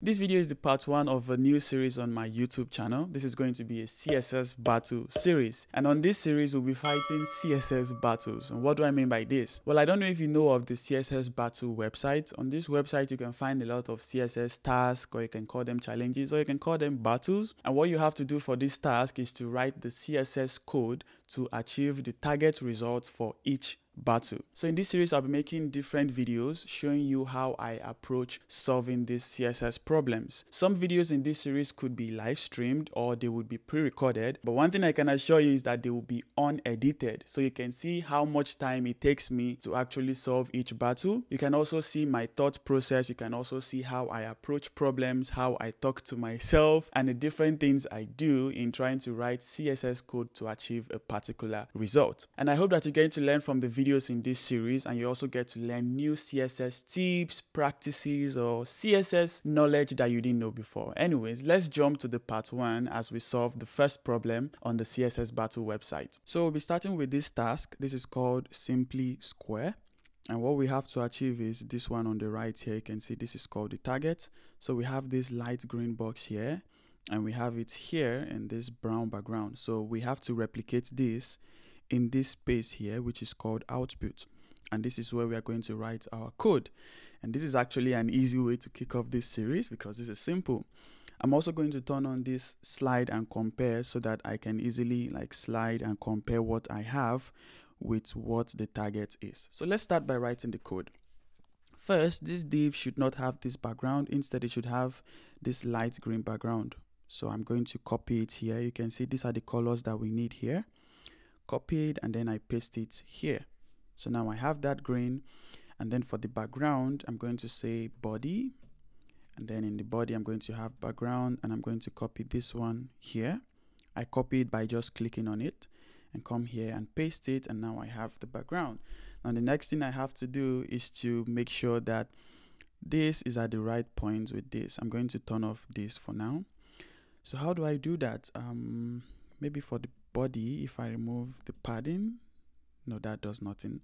This video is the part one of a new series on my YouTube channel. This is going to be a CSS battle series. And on this series, we'll be fighting CSS battles. And what do I mean by this? Well, I don't know if you know of the CSS battle website. On this website, you can find a lot of CSS tasks, or you can call them challenges, or you can call them battles. And what you have to do for this task is to write the CSS code to achieve the target results for each battle. So in this series, I'll be making different videos showing you how I approach solving these CSS problems. Some videos in this series could be live streamed or they would be pre-recorded. But one thing I can assure you is that they will be unedited. So you can see how much time it takes me to actually solve each battle. You can also see my thought process. You can also see how I approach problems, how I talk to myself, and the different things I do in trying to write CSS code to achieve a particular result. And I hope that you're going to learn from the video in this series, and you also get to learn new CSS tips, practices, or CSS knowledge that you didn't know before. Anyways, let's jump to the part one as we solve the first problem on the CSS battle website. So we'll be starting with this task. This is called Simply Square. And what we have to achieve is this one on the right here. You can see this is called the target. So we have this light green box here, and we have it here in this brown background. So we have to replicate this in this space here, which is called output, and this is where we are going to write our code. And this is actually an easy way to kick off this series because this is simple. I'm also going to turn on this slide and compare so that I can easily like slide and compare what I have with what the target is. So let's start by writing the code. First, this div should not have this background. Instead, it should have this light green background. So I'm going to copy it here. You can see these are the colors that we need here. Copied, and then I paste it here. So now I have that green, and then for the background I'm going to say body, and then in the body I'm going to have background, and I'm going to copy this one here. I copy it by just clicking on it and come here and paste it, and now I have the background. Now the next thing I have to do is to make sure that this is at the right point with this. I'm going to turn off this for now. So how do I do that? Maybe for the body, if I remove the padding, no, that does nothing.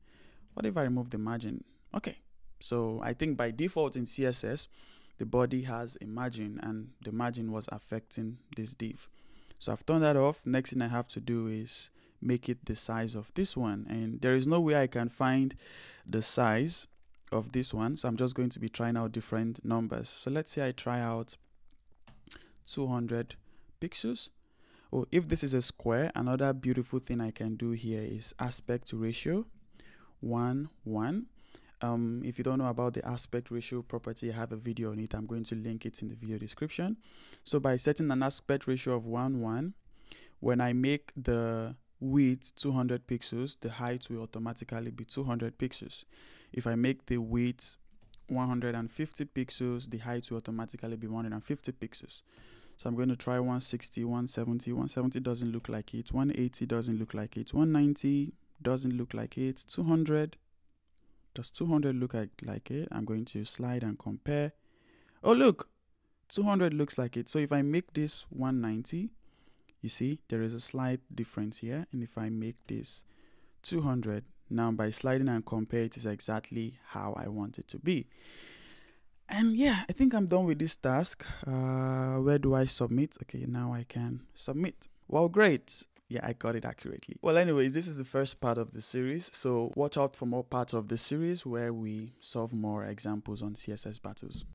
What if I remove the margin? Okay, so I think by default in CSS, the body has a margin, and the margin was affecting this div. So I've turned that off. Next thing I have to do is make it the size of this one, and there is no way I can find the size of this one, so I'm just going to be trying out different numbers. So let's say I try out 200 pixels. Oh, if this is a square, another beautiful thing I can do here is aspect ratio 1:1. If you don't know about the aspect ratio property, I have a video on it. I'm going to link it in the video description. So by setting an aspect ratio of 1:1, when I make the width 200 pixels, the height will automatically be 200 pixels. If I make the width 150 pixels, the height will automatically be 150 pixels. So I'm going to try 160, 170, 170 doesn't look like it, 180 doesn't look like it, 190 doesn't look like it, 200, does 200 look like it? I'm going to slide and compare. Oh look, 200 looks like it. So if I make this 190, you see there is a slight difference here. And if I make this 200, now by sliding and compare, it is exactly how I want it to be. And yeah, I think I'm done with this task. Where do I submit? Okay, now I can submit. Wow, great. Yeah, I got it accurately. Well, anyways, this is the first part of the series. So watch out for more parts of the series where we solve more examples on CSS battles.